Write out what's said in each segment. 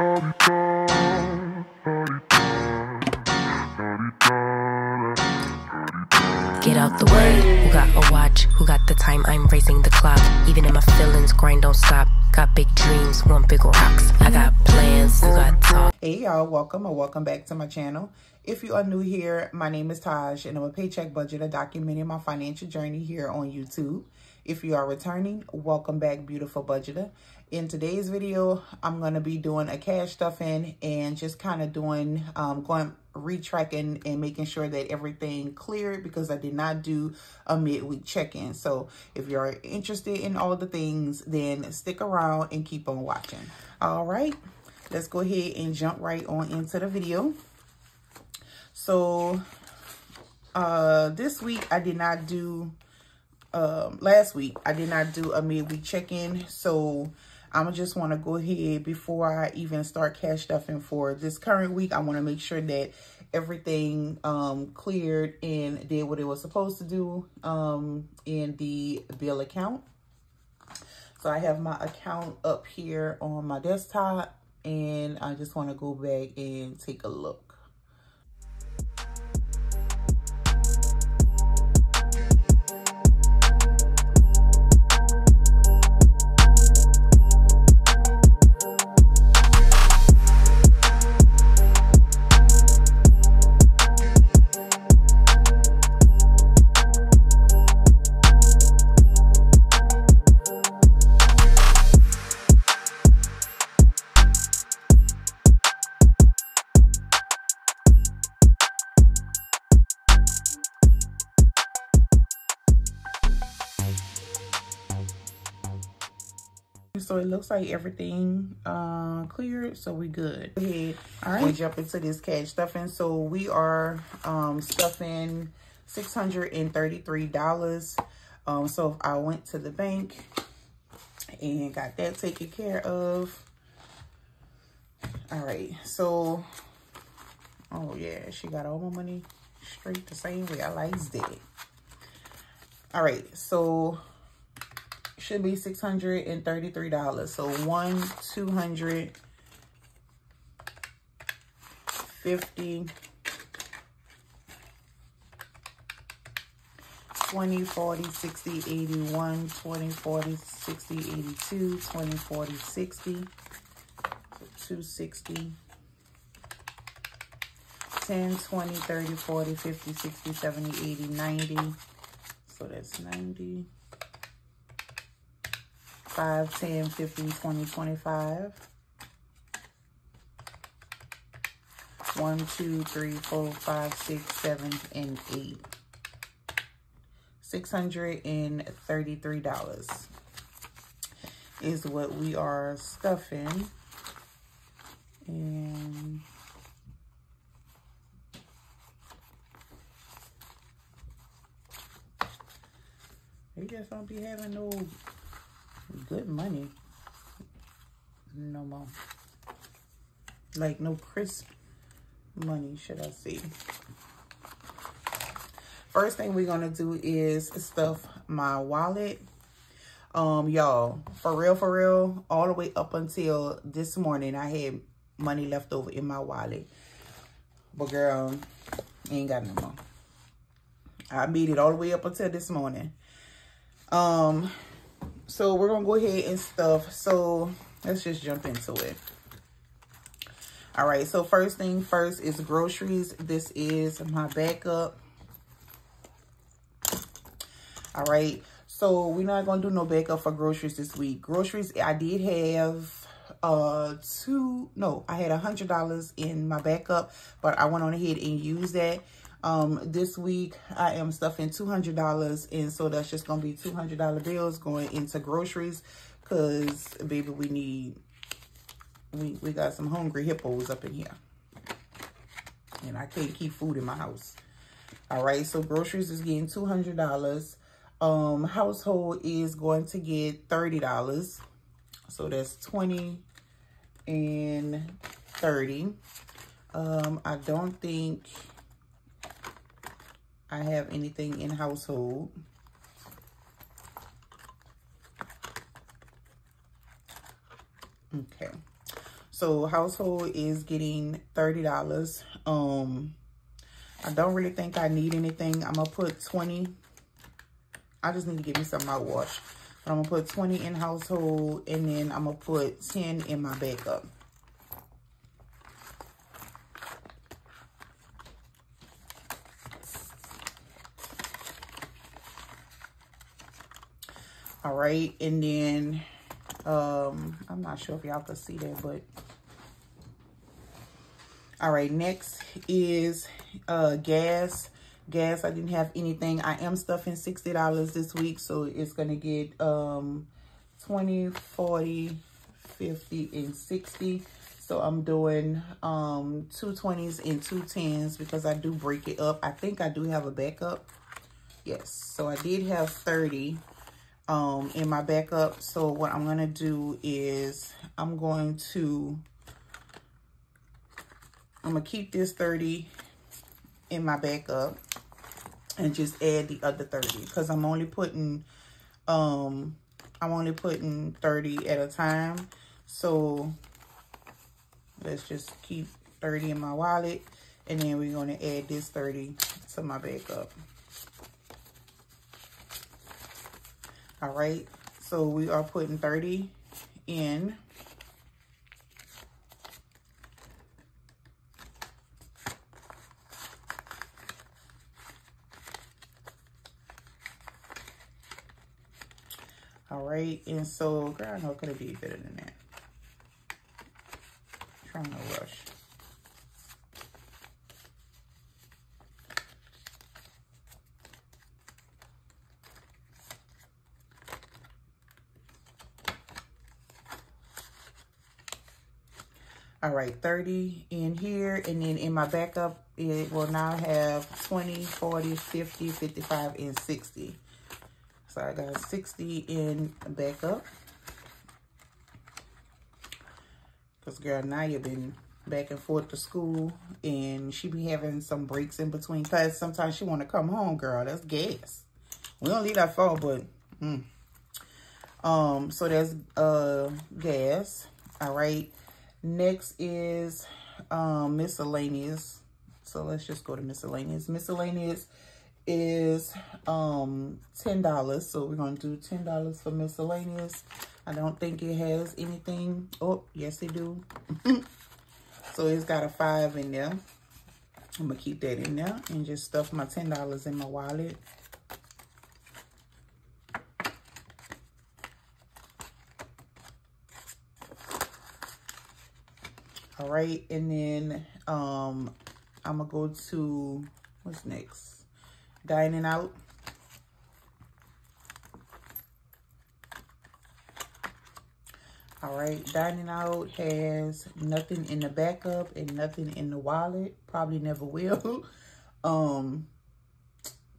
Get out the way, who got a watch, who got the time, I'm raising the clock. Even in my feelings, grind don't stop. Got big dreams, want big rocks. I got plans, you got talk. Hey y'all, welcome or welcome back to my channel. If you are new here, my name is Taj and I'm a paycheck budgeter documenting my financial journey here on YouTube. If you are returning, welcome back, beautiful budgeter. In today's video, I'm going to be doing a cash stuffing and just kind of doing, retracking and making sure that everything cleared because I did not do a midweek check-in. So if you're interested in all the things, then stick around and keep on watching. All right, let's go ahead and jump right on into the video. So this week I did not do, last week I did not do a midweek check-in. So I just want to go ahead before I even start cash stuffing for this current week. I want to make sure that everything cleared and did what it was supposed to do in the bill account. So I have my account up here on my desktop and I just want to go back and take a look. So it looks like everything cleared, so we good. Go ahead. All right, we jump into this cash stuffing. So we are stuffing $633. So if I went to the bank and got that taken care of. All right, so oh yeah, she got all my money straight the same way. I like that. All right, so should be $633. So 1, 250, 20, 40, 60, 81, 20, 40, 60, 82, 20, 40, 60, 260, 10, 20, 30, 40, 50, 60, 70, 80, 90. So that's 90. 5, 10, 15, 20, 25. 1, 2, 3, 4, 5, 6, 7, and 8. $633 is what we are stuffing. And we just don't be having no good money no more, like no crisp money, should I say. First thing we're gonna do is stuff my wallet. Y'all, for real, all the way up until this morning I had money left over in my wallet, but girl, I ain't got no more. I made it all the way up until this morning. So we're gonna go ahead and stuff. So let's just jump into it. All right, so first thing first is groceries. This is my backup. All right, so we're not gonna do no backup for groceries this week. Groceries, I did have I had $100 in my backup, but I went on ahead and used that. This week I am stuffing $200, and so that's just gonna be $200 bills going into groceries, cause baby, we got some hungry hippos up in here and I can't keep food in my house. All right, so groceries is getting $200. Household is going to get $30, so that's 20 and 30. I don't think I have anything in household. Okay, So household is getting $30. I don't really think I need anything. I'm gonna put 20. I just need to give me some mouthwash. But I'm gonna put 20 in household, and then I'm gonna put 10 in my backup. All right, and then I'm not sure if y'all can see that, but all right, next is gas. Gas, I didn't have anything. I am stuffing $60 this week, so it's gonna get 20, 40, 50, and 60. So I'm doing 220s and 210s because I do break it up. I think I do have a backup. Yes, so I did have 30 in my backup. So what I'm gonna do is I'm gonna keep this 30 in my backup and just add the other 30, because I'm only putting 30 at a time. So let's just keep 30 in my wallet, and then we're gonna add this 30 to my backup. All right, so we are putting 30 in. All right, and so, girl, I know it could have been better than that. I'm trying to rush. All right, 30 in here, and then in my backup, it will now have 20, 40, 50, 55, and 60. So I got 60 in backup. Because, girl, Naya been back and forth to school, and she be having some breaks in between class. Sometimes she want to come home, girl. That's gas. We don't leave that phone, but, so that's gas. All right. Next is miscellaneous. So let's just go to miscellaneous. Miscellaneous is $10. So we're going to do $10 for miscellaneous. I don't think it has anything. Oh, yes it do. So it's got a 5 in there. I'm going to keep that in there and just stuff my $10 in my wallet. All right, and then I'm gonna go to, what's next? Dining out. All right, dining out has nothing in the backup and nothing in the wallet. Probably never will.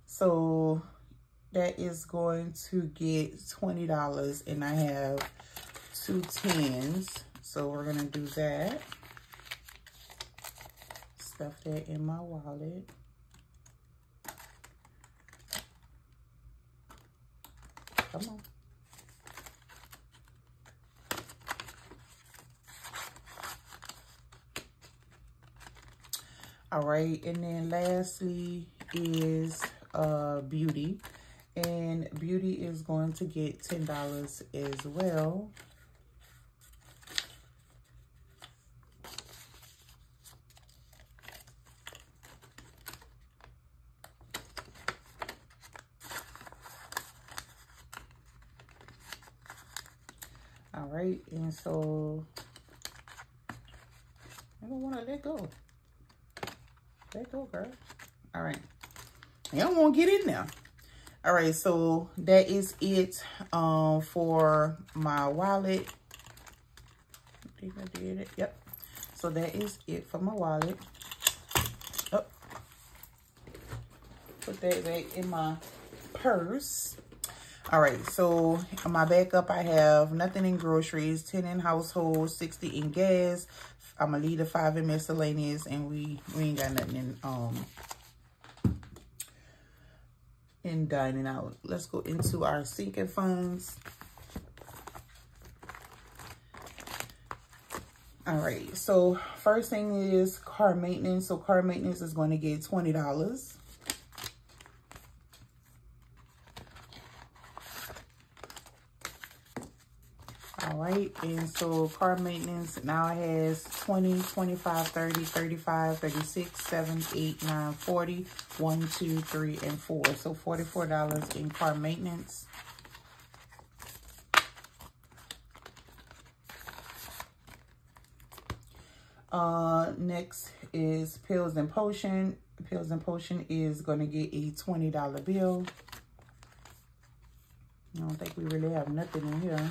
So that is going to get $20, and I have 2 10s. So we're gonna do that. Stuff that in my wallet. Come on. All right, and then lastly is beauty. And beauty is going to get $10 as well. And so I don't want to let go. Let go, girl. All right. I don't want to get in there. All right. So that is it for my wallet. I think I did it. Yep. So that is it for my wallet. Oh. Put that back in my purse. All right, so in my backup, I have nothing in groceries, 10 in household, 60 in gas. I'm going to leave the 5 in miscellaneous, and we ain't got nothing in dining out. Let's go into our sinking funds. All right, so first thing is car maintenance. So car maintenance is going to get $20. All right, and so car maintenance now has 20, 25, 30, 35, 36, 7, 8, 9, 40, 1, 2, 3, and 4. So $44 in car maintenance. Next is pills and potion. Pills and potion is going to get a $20 bill. I don't think we really have nothing in here.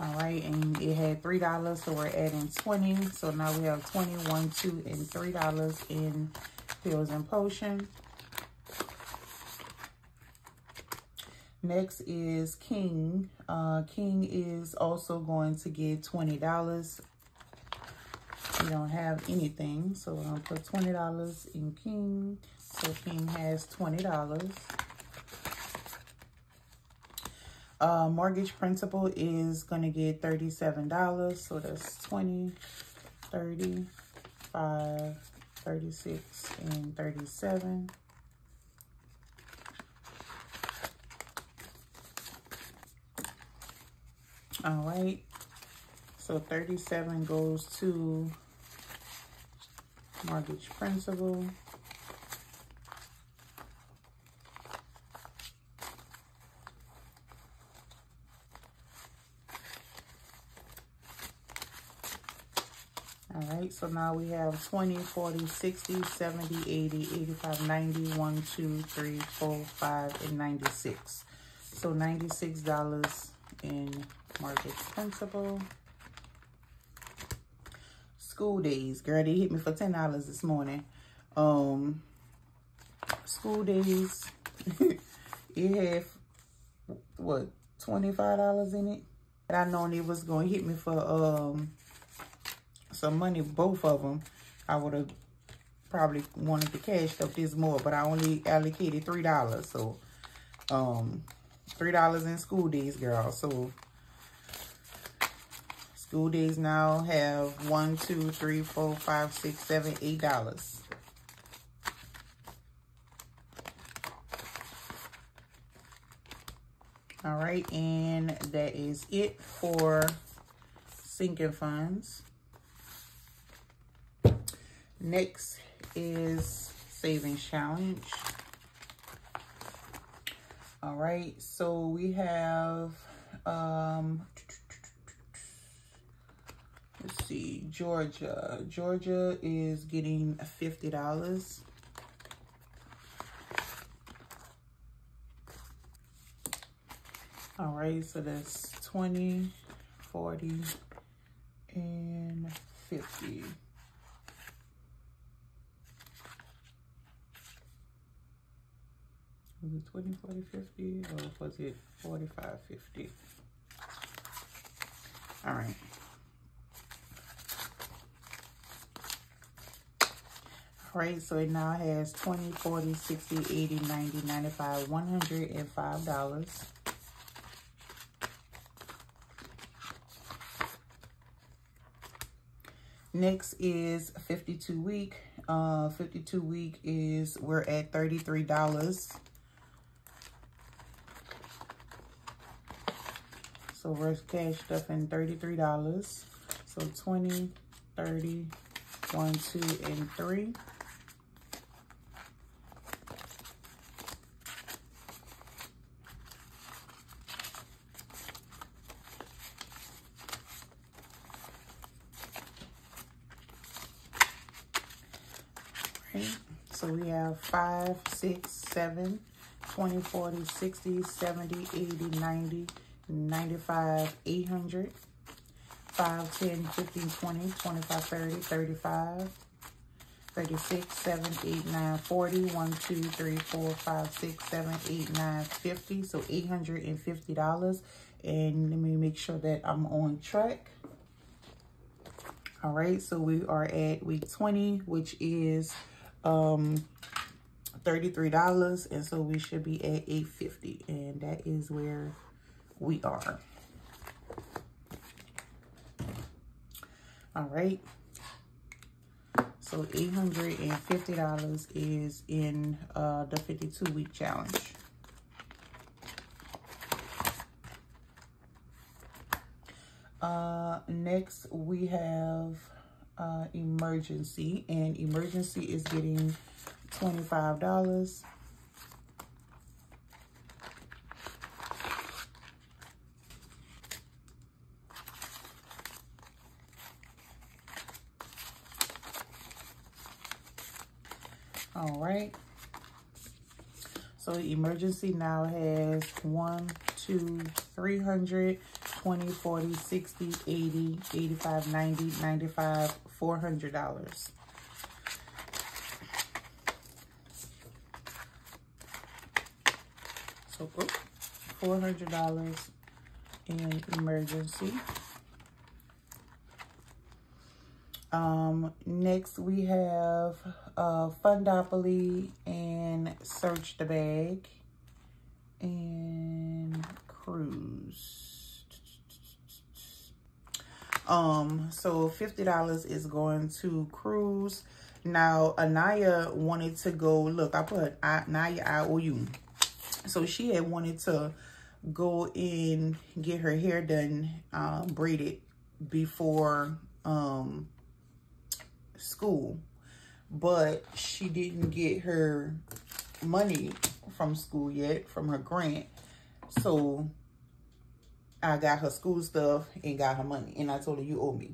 All right, and it had $3, so we're adding 20. So now we have 20, 1, 2, and $3 in pills and potion. Next is King. King is also going to get $20. We don't have anything, so we're gonna put $20 in King. So King has $20. Mortgage principal is going to get $37. So that's 20, 35, 36, and 37. All right. So 37 goes to mortgage principal. So now we have 20, 40, 60, 70, 80, 85, 90, 1, 2, 3, 4, 5, and 96. So $96 in mortgage principal. School days. Girl, they hit me for $10 this morning. School days. It had, what, $25 in it? But I known it was going to hit me for, some money, both of them. I would have probably wanted to cash up this more, but I only allocated $3. So, $3 in school days, girl. So, school days now have $1, $2, $3, $4, $5, $6, $7, $8. All right, and that is it for sinking funds. Next is savings challenge. All right, so we have, let's see, Georgia. Georgia is getting $50. All right, so that's 20, 40, and 50. Was it 20, 40, 50, or was it 45, 50? All right. All right, so it now has 20, 40, 60, 80, 90, 95, $105. Next is 52 week. 52 week is, we're at $33. So we're cashed up in $33. So 20, 30, 1, 2, and 3. Okay. So we have 5, 6, 7, 20, 40, 60, 70, 80, 90, 95, 800, 5, 10, 15, 20, 25, 30, 35, 36, 7, 8, 9, 40, 1, 2, 3, 4, 5, 6, 7, 8, 9, 50. So $850. And let me make sure that I'm on track. All right, so we are at week 20, which is $33. And so we should be at $850. And that is where we are. All right. So $850 is in the 52-week challenge. Next, we have Emergency, and Emergency is getting $25. All right. So Emergency now has 1, 2, 300. 20, 40, 60, 80, 85, 90, 95, $400. So $400 in Emergency. Next we have Fundopoly and Search the Bag and Cruise. So $50 is going to Cruise. Now, Anaya wanted to go, look, I put Anaya, IOU. So she had wanted to go in, get her hair done, braided before, school, but she didn't get her money from school yet, from her grant. So I got her school stuff and got her money. And I told her, you owe me.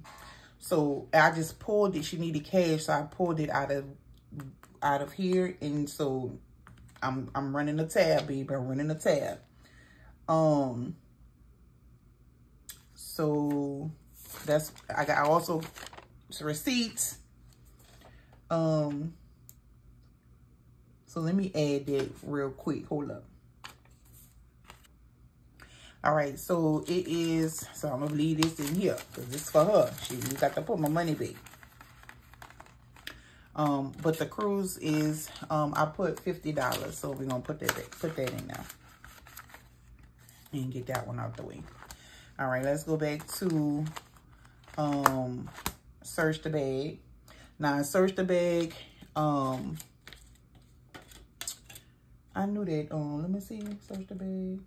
So I just pulled it. She needed cash. So I pulled it out of here. And so I'm running a tab, baby. I'm running a tab. So that's, I got also receipts. So let me add that real quick. Hold up. All right, so it is, so I'm going to leave this in here because it's for her. She got to put my money back. But the Cruise is, I put $50. So we're going to put that in now and get that one out the way. All right, let's go back to Search the Bag. Now, Search the Bag, I knew that, let me see, Search the Bag.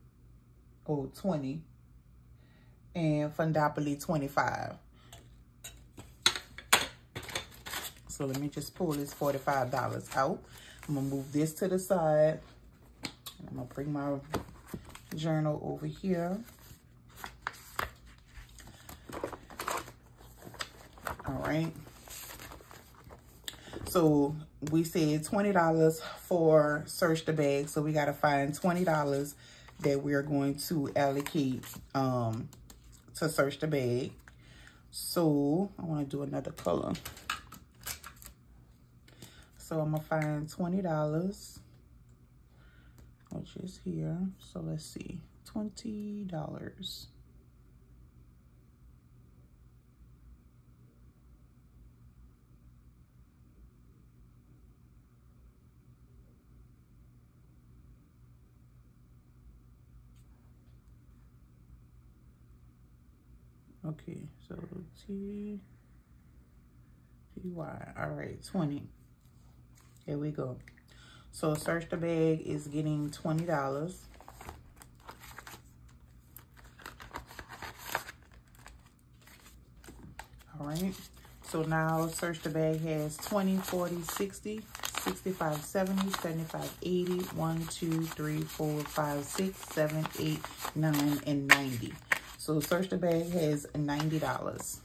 Oh, 20 and Fundopoly 25. So let me just pull this $45 out. I'm gonna move this to the side. And I'm gonna bring my journal over here. All right. So we said $20 for Search the Bag. So we gotta find $20. That we're going to allocate to Search the Bag. So I want to do another color. So I'm gonna find $20, which is here. So let's see, $20. Okay, so T-Y, all right, 20. Here we go. So Search the Bag is getting $20. All right, so now Search the Bag has 20, 40, 60, 65, 70, 75, 80, 1, 2, 3, 4, 5, 6, 7, 8, 9, and 90. So Search the Bag has $90.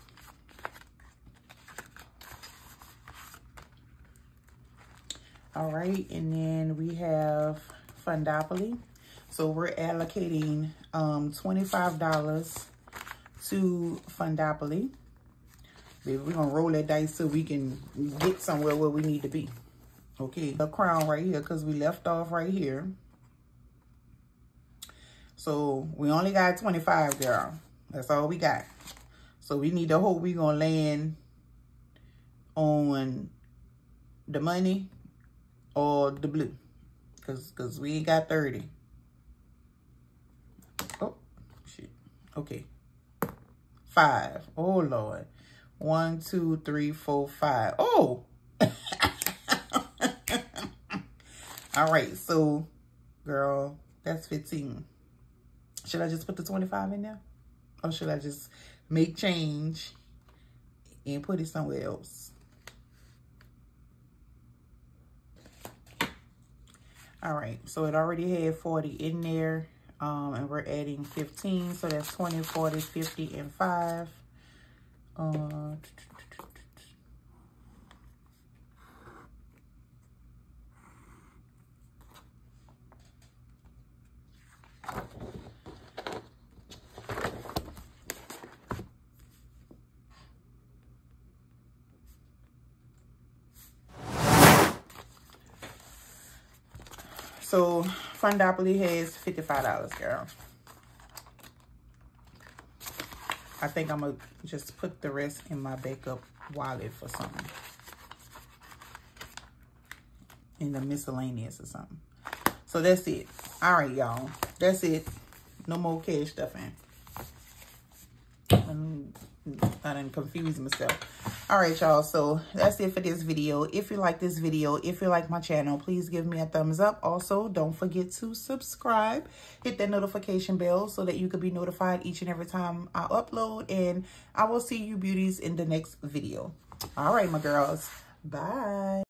All right, and then we have Fundopoly. So we're allocating $25 to Fundopoly. Baby, we're gonna roll that dice so we can get somewhere where we need to be. Okay, the crown right here, because we left off right here. So we only got 25, girl. That's all we got. So we need to hope we're going to land on the money or the blue. Because we ain't got 30. Oh, shit. Okay. 5. Oh, Lord. One, two, three, four, five. Oh! All right, so, girl, that's 15. Should I just put the 25 in there? Or should I just make change and put it somewhere else? All right, so it already had 40 in there. And we're adding 15, so that's 20, 40, 50, and 5. So Fundopoly has $55, girl. I think I'm going to just put the rest in my backup wallet for something. In the miscellaneous or something. So that's it. All right, y'all. That's it. No more cash stuffing. I didn't confuse myself. All right, y'all. So that's it for this video. If you like this video, if you like my channel, please give me a thumbs up. Also, don't forget to subscribe. Hit that notification bell so that you can be notified each and every time I upload. And I will see you beauties in the next video. All right, my girls. Bye.